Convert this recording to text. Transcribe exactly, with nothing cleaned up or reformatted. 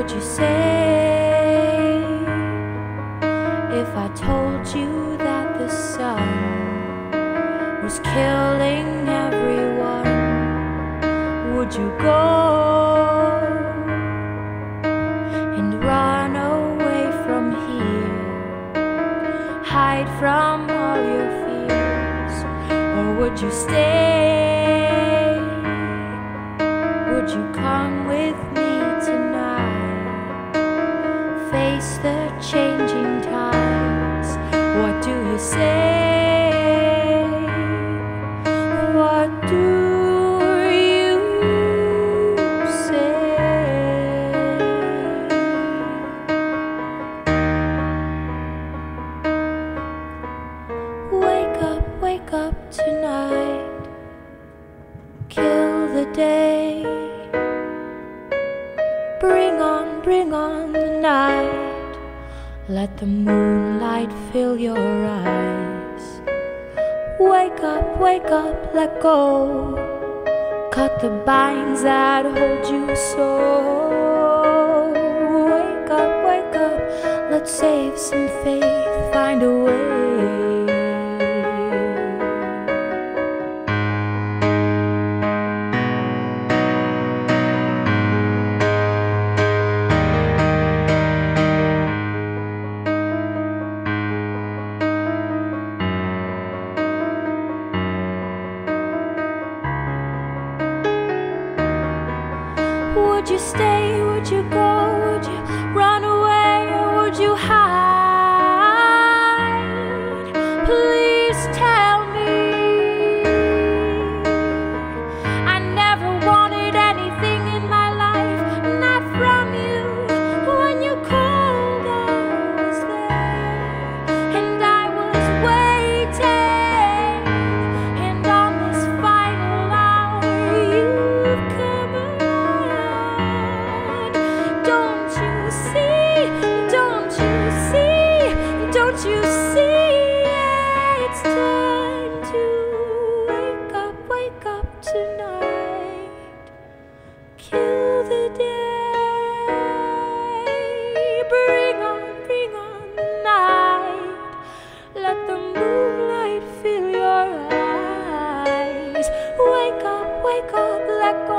would you say if I told you that the sun was killing everyone? Would you go and run away from here, hide from all your fears, or would you stay? Would you come with me tonight, face the changing times? What do you say? What do you say? Wake up, wake up tonight, kill the day. Bring on, bring on the night. Let the moonlight fill your eyes. Wake up, wake up, let go. Cut the binds that hold you so. Wake up, wake up, let's save some faith, find a way. Would you stay? Would you go? Would you run away? Or would you hide? Please tell me. I never wanted anything in my life, not from you. When you called, I was there, and I was waiting. And on this final hour, you've come around. You see, it's time to wake up, wake up tonight, kill the day, bring on, bring on the night, let the moonlight fill your eyes, wake up, wake up, let go.